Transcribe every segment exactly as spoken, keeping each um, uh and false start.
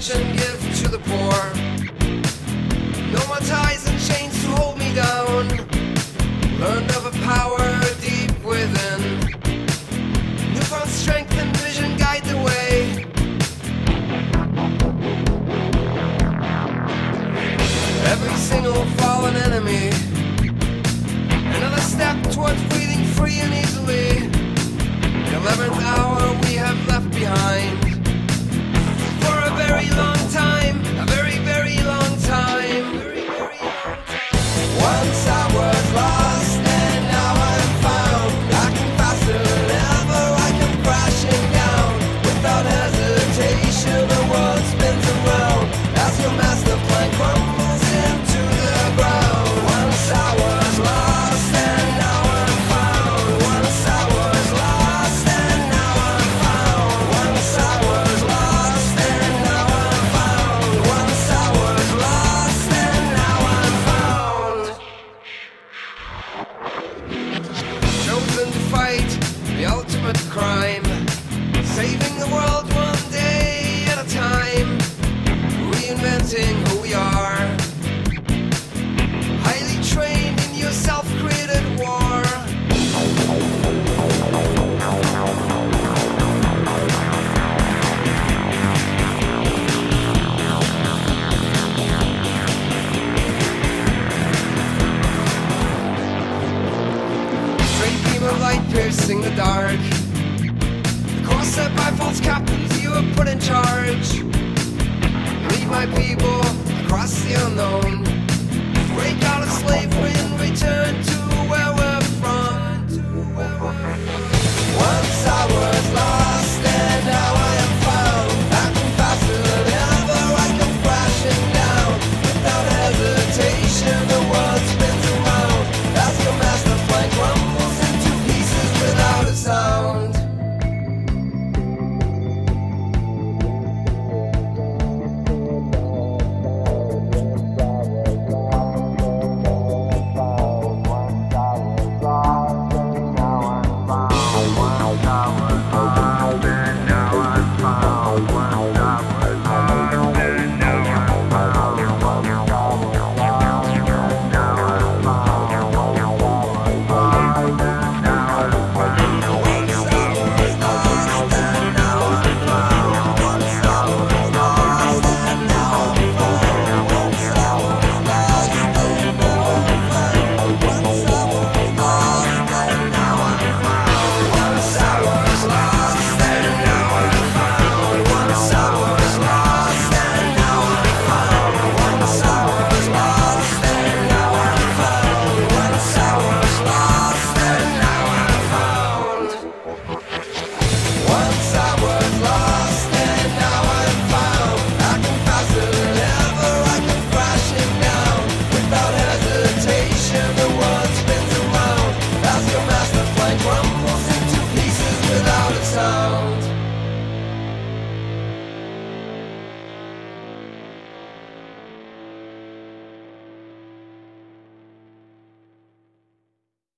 rich and give to the poor. No more ties and chains to hold me down. Learned of a power deep within. Newfound strength and vision guide the way. Every single fallen enemy, another step towards breathing free and easily. The eleventh hour we have left behind. For a very long time, a very, very long time. Once I was lost and now I'm found. I can faster than ever, I come crashing down. Without hesitation, the world spins around. As your master plan crumbles into the ground. Once I was lost and now I'm found. Once I was lost and now I'm found. Once I was lost and now I'm found. Once I was lost and now I'm found. Chosen to fight the ultimate crime, saving the world one day at a time, reinventing who we are. Highly trained in your self-created war. Straight beam of light piercing the dark. The course set by false captains, you were put in charge. Lead my people across the unknown. Break out of slavery and return to where we're from. Once I was lost and now I am found. I can faster than ever, I come crashing down. Without hesitation, the world spins around. As your master plan crumbles into pieces without a sound.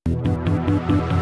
We'll be right back.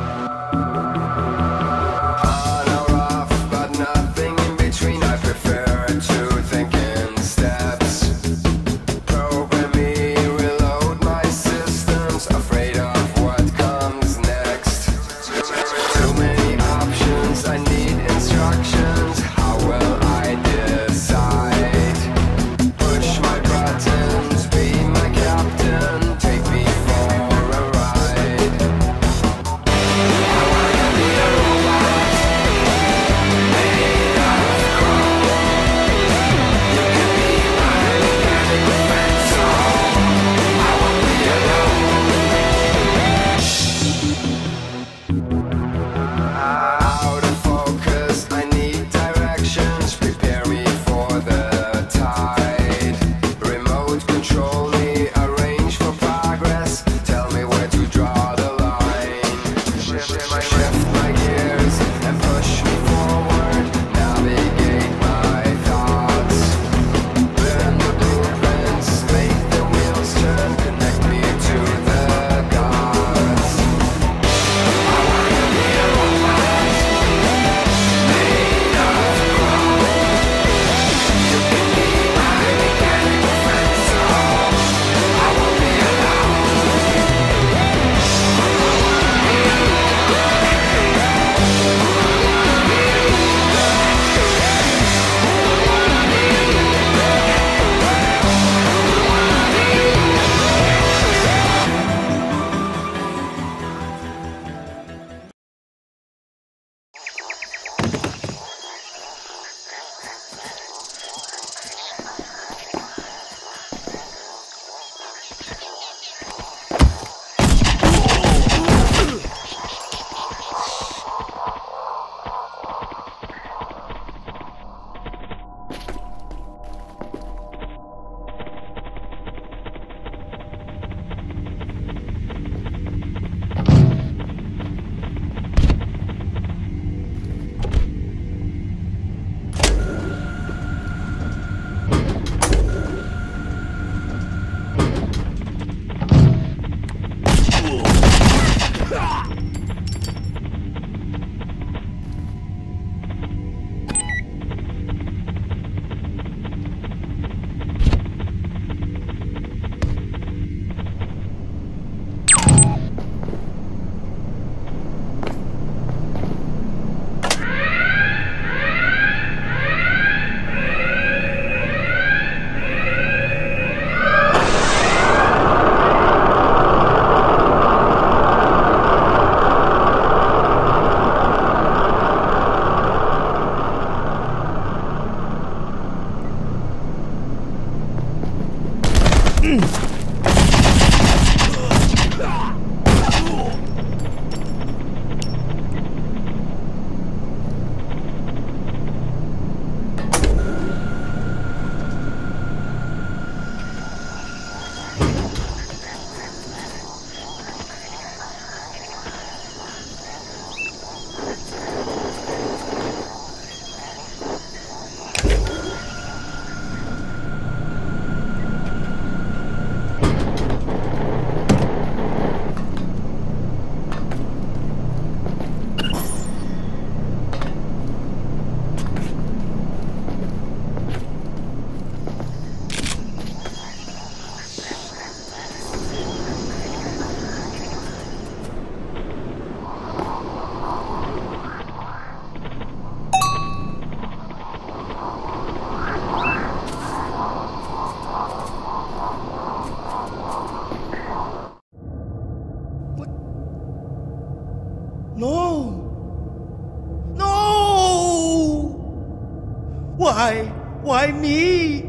No! No! Why? Why me?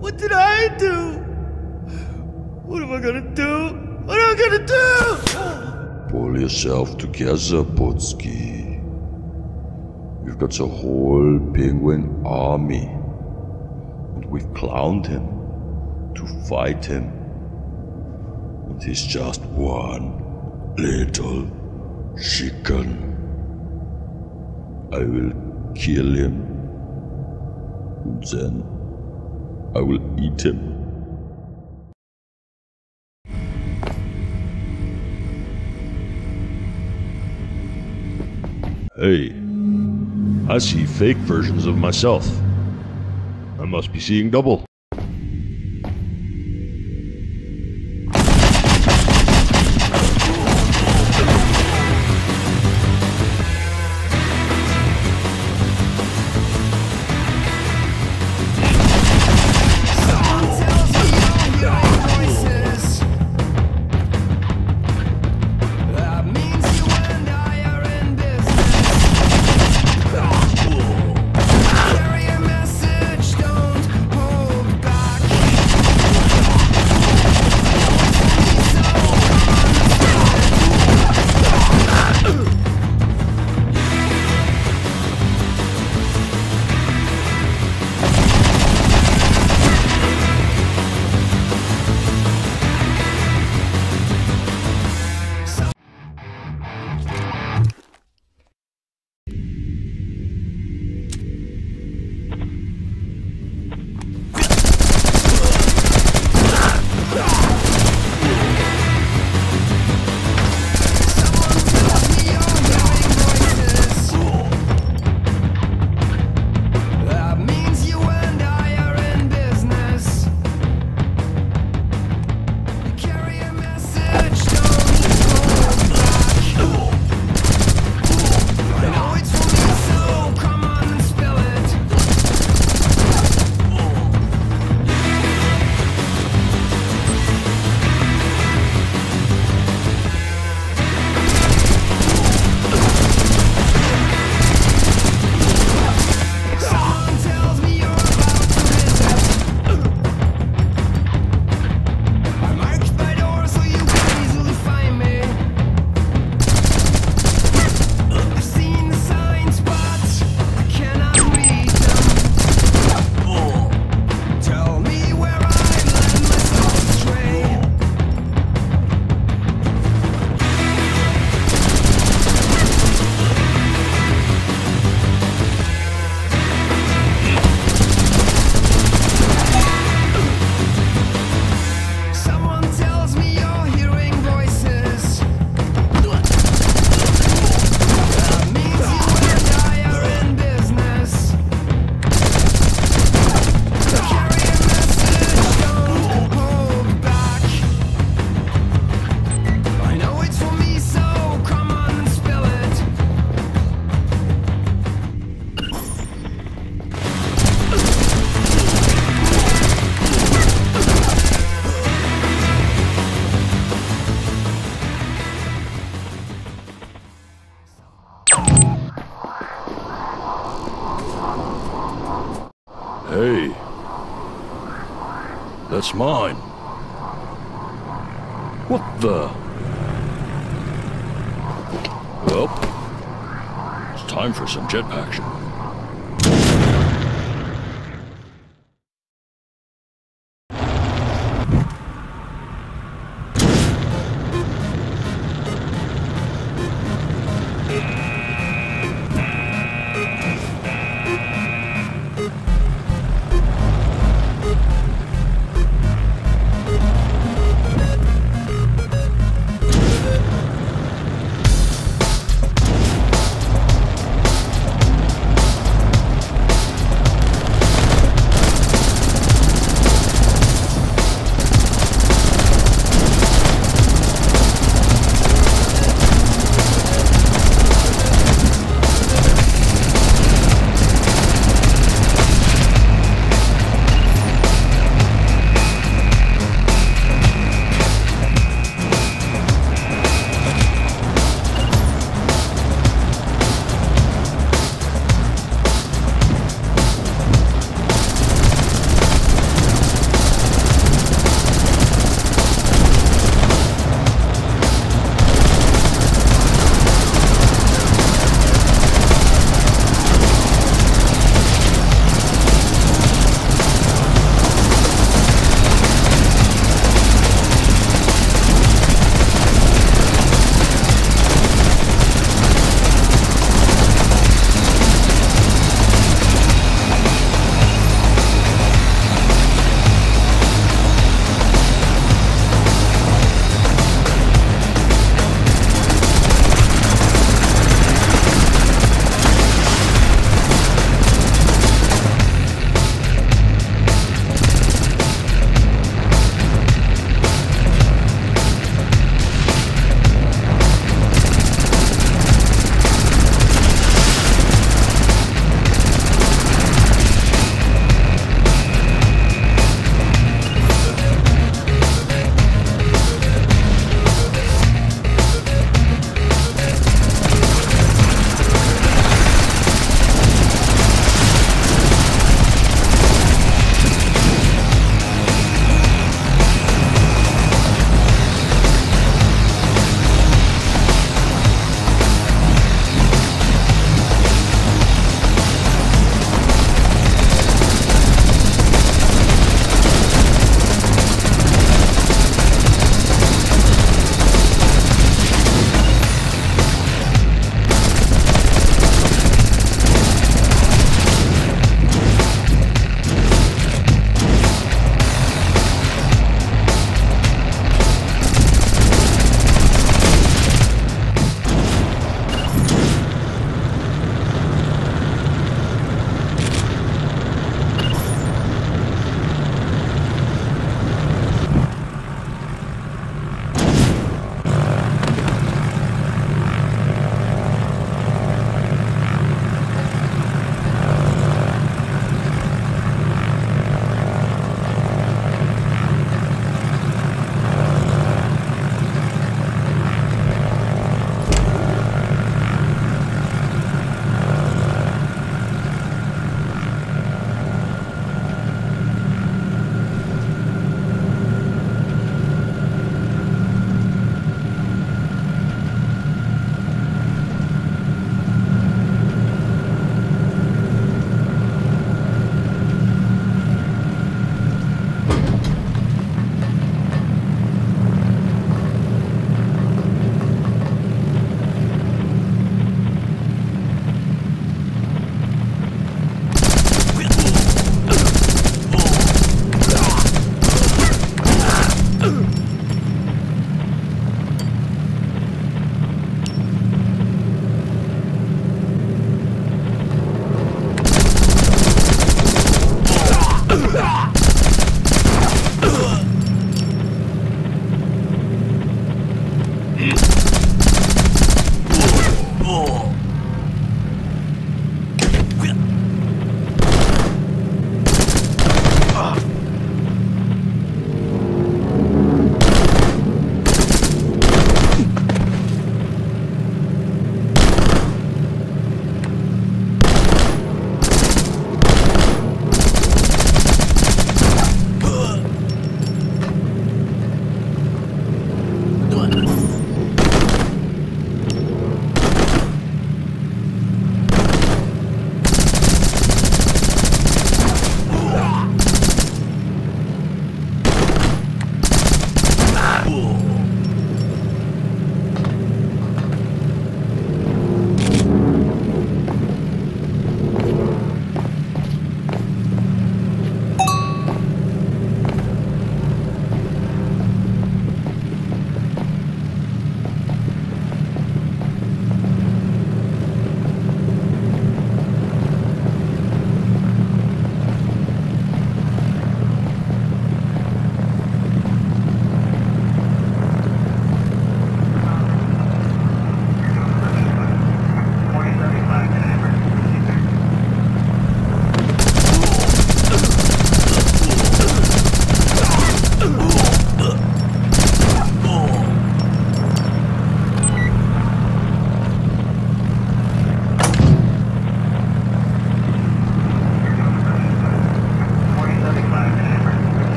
What did I do? What am I gonna do? What am I gonna do? Pull yourself together, Putski. We've got the whole penguin army. And we've clowned him to fight him. And he's just one little chicken. I will kill him, and then I will eat him. Hey, I see fake versions of myself. I must be seeing double. Hey, that's mine. What the? Well, it's time for some jet action.